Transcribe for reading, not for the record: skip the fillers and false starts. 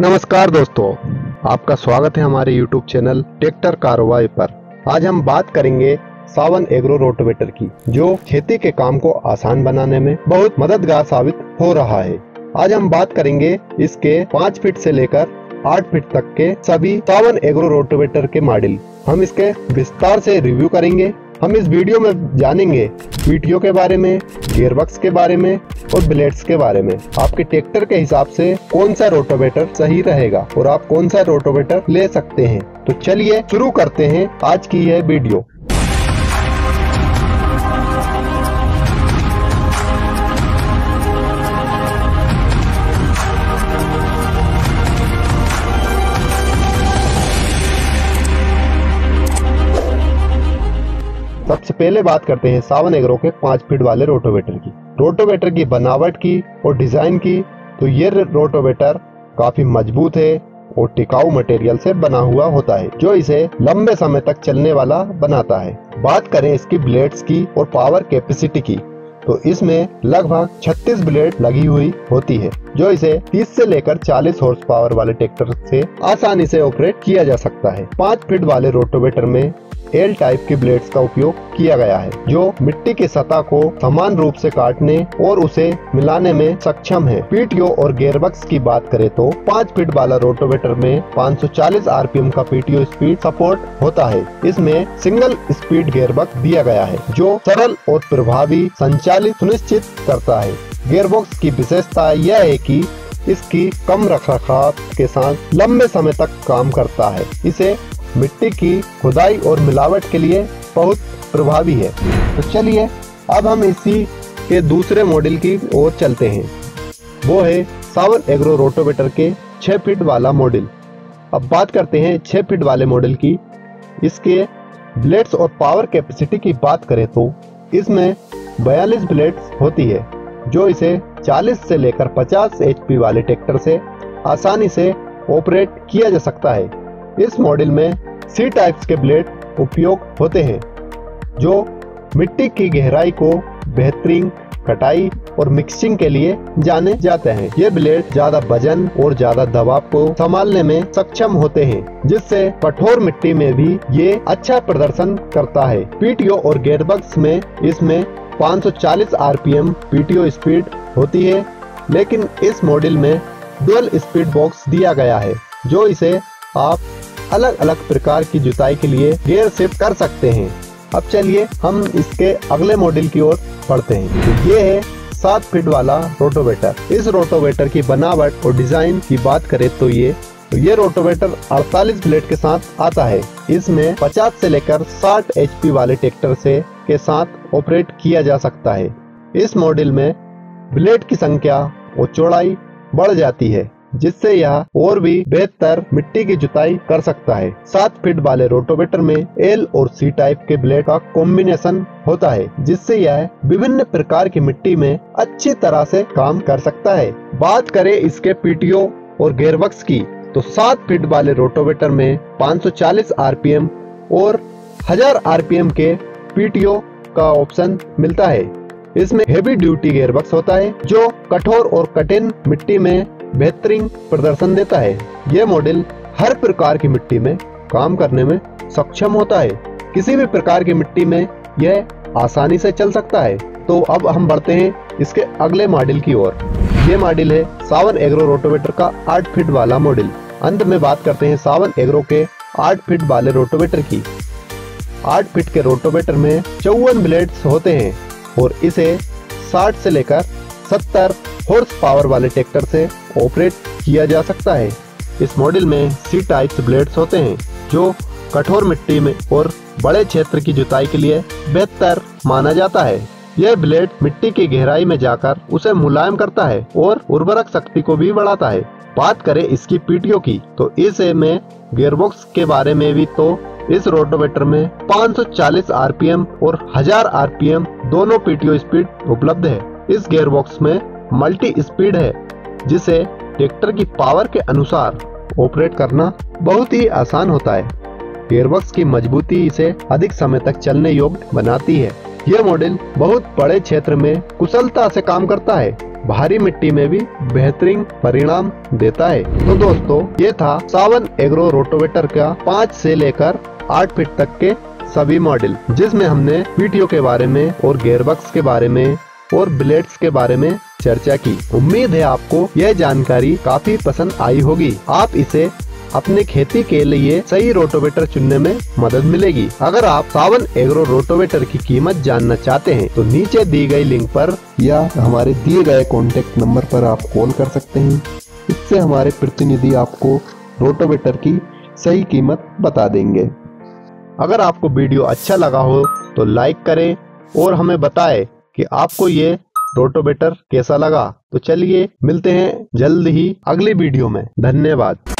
नमस्कार दोस्तों, आपका स्वागत है हमारे YouTube चैनल ट्रेक्टर कारोबारी पर। आज हम बात करेंगे सावन एग्रो रोटावेटर की, जो खेती के काम को आसान बनाने में बहुत मददगार साबित हो रहा है। आज हम बात करेंगे इसके 5 फीट से लेकर 8 फीट तक के सभी सावन एग्रो रोटावेटर के मॉडल। हम इसके विस्तार से रिव्यू करेंगे। हम इस वीडियो में जानेंगे पीटीओ के बारे में, गियरबॉक्स के बारे में और ब्लेड्स के बारे में। आपके ट्रैक्टर के हिसाब से कौन सा रोटावेटर सही रहेगा और आप कौन सा रोटावेटर ले सकते हैं। तो चलिए शुरू करते हैं आज की यह वीडियो। सबसे पहले बात करते हैं सावन एग्रो के 5 फीट वाले रोटावेटर की बनावट की और डिजाइन की। तो ये रोटावेटर काफी मजबूत है और टिकाऊ मटेरियल से बना हुआ होता है, जो इसे लंबे समय तक चलने वाला बनाता है। बात करें इसकी ब्लेड्स की और पावर कैपेसिटी की, तो इसमें लगभग 36 ब्लेड लगी हुई होती है, जो इसे 30 से लेकर 40 हॉर्स पावर वाले ट्रैक्टर से आसानी से ऑपरेट किया जा सकता है। 5 फीट वाले रोटावेटर में एल टाइप के ब्लेड्स का उपयोग किया गया है, जो मिट्टी की सतह को समान रूप से काटने और उसे मिलाने में सक्षम है। पीटीओ और गियरबॉक्स की बात करें तो 5 फीट वाला रोटावेटर में 540 आरपीएम का पीटीओ स्पीड सपोर्ट होता है। इसमें सिंगल स्पीड गियरबॉक्स दिया गया है, जो सरल और प्रभावी संचालित सुनिश्चित करता है। गियरबॉक्स की विशेषता यह है कि इसकी कम रखरखाव के साथ लंबे समय तक काम करता है। इसे मिट्टी की खुदाई और मिलावट के लिए बहुत प्रभावी है। तो चलिए अब हम इसी के दूसरे मॉडल की ओर चलते हैं, वो है सावन एग्रो रोटावेटर के 6 फीट वाला मॉडल। अब बात करते हैं 6 फीट वाले मॉडल की। इसके ब्लेड्स और पावर कैपेसिटी की बात करें तो इसमें 42 ब्लेड्स होती है, जो इसे 40 से लेकर 50 HP वाले ट्रैक्टर से आसानी से ऑपरेट किया जा सकता है। इस मॉडल में सी टाइप्स के ब्लेड उपयोग होते हैं, जो मिट्टी की गहराई को बेहतरीन कटाई और मिक्सिंग के लिए जाने जाते हैं। ये ब्लेड ज्यादा वजन और ज्यादा दबाव को संभालने में सक्षम होते हैं, जिससे कठोर मिट्टी में भी ये अच्छा प्रदर्शन करता है। पीटीओ और गियरबॉक्स में इसमें 540 आरपीएम पीटीओ स्पीड होती है, लेकिन इस मॉडल में डुअल स्पीड बॉक्स दिया गया है, जो इसे आप अलग अलग प्रकार की जुताई के लिए गियर शिफ्ट कर सकते हैं। अब चलिए हम इसके अगले मॉडल की ओर बढ़ते हैं। ये है 7 फीट वाला रोटावेटर। इस रोटावेटर की बनावट और डिजाइन की बात करें तो ये रोटावेटर 48 ब्लेड के साथ आता है। इसमें 50 से लेकर 60 HP वाले ट्रैक्टर से के साथ ऑपरेट किया जा सकता है। इस मॉडल में ब्लेड की संख्या और चौड़ाई बढ़ जाती है, जिससे यह और भी बेहतर मिट्टी की जुताई कर सकता है। 7 फीट वाले रोटावेटर में एल और सी टाइप के ब्लेड का कॉम्बिनेशन होता है, जिससे यह विभिन्न प्रकार की मिट्टी में अच्छी तरह से काम कर सकता है। बात करें इसके पीटीओ और गियरबॉक्स की, तो 7 फीट वाले रोटावेटर में 540 आरपीएम और 1000 आरपीएम के पीटीओ का ऑप्शन मिलता है। इसमें हेवी ड्यूटी गियरबॉक्स होता है, जो कठोर और कठिन मिट्टी में बेहतरीन प्रदर्शन देता है। यह मॉडल हर प्रकार की मिट्टी में काम करने में सक्षम होता है। किसी भी प्रकार की मिट्टी में यह आसानी से चल सकता है। तो अब हम बढ़ते हैं इसके अगले मॉडल की ओर। यह मॉडल है सावन एग्रो रोटावेटर का 8 फीट वाला मॉडल। अंत में बात करते हैं सावन एग्रो के 8 फीट वाले रोटावेटर की। 8 फीट के रोटावेटर में 54 ब्लेड्स होते हैं और इसे 60 से लेकर 70 हॉर्स पावर वाले ट्रैक्टर से ऑपरेट किया जा सकता है। इस मॉडल में सी टाइप्स ब्लेड्स होते हैं, जो कठोर मिट्टी में और बड़े क्षेत्र की जुताई के लिए बेहतर माना जाता है। यह ब्लेड मिट्टी की गहराई में जाकर उसे मुलायम करता है और उर्वरक शक्ति को भी बढ़ाता है। बात करें इसकी पीटीओ की, तो इसे में गियरबॉक्स के बारे में भी, तो इस रोटावेटर में 540 आरपीएम और 1000 आरपीएम दोनों पीटीओ स्पीड उपलब्ध है। इस गियरबॉक्स में मल्टी स्पीड है, जिसे ट्रैक्टर की पावर के अनुसार ऑपरेट करना बहुत ही आसान होता है। गियरबॉक्स की मजबूती इसे अधिक समय तक चलने योग्य बनाती है। यह मॉडल बहुत बड़े क्षेत्र में कुशलता से काम करता है। भारी मिट्टी में भी बेहतरीन परिणाम देता है। तो दोस्तों ये था सावन एग्रो रोटोवेटर का 5 से लेकर 8 फीट तक के सभी मॉडल, जिसमें हमने पीटीओ के बारे में और गेयरबॉक्स के बारे में और ब्लेड्स के बारे में चर्चा की। उम्मीद है आपको यह जानकारी काफी पसंद आई होगी। आप इसे अपने खेती के लिए सही रोटोवेटर चुनने में मदद मिलेगी। अगर आप सावन एग्रो रोटोवेटर की कीमत जानना चाहते हैं तो नीचे दी गई लिंक पर या हमारे दिए गए कॉन्टेक्ट नंबर पर आप कॉल कर सकते हैं। इससे हमारे प्रतिनिधि आपको रोटोवेटर की सही कीमत बता देंगे। अगर आपको वीडियो अच्छा लगा हो तो लाइक करें और हमें बताएं कि आपको ये रोटोवेटर कैसा लगा। तो चलिए मिलते हैं जल्द ही अगली वीडियो में। धन्यवाद।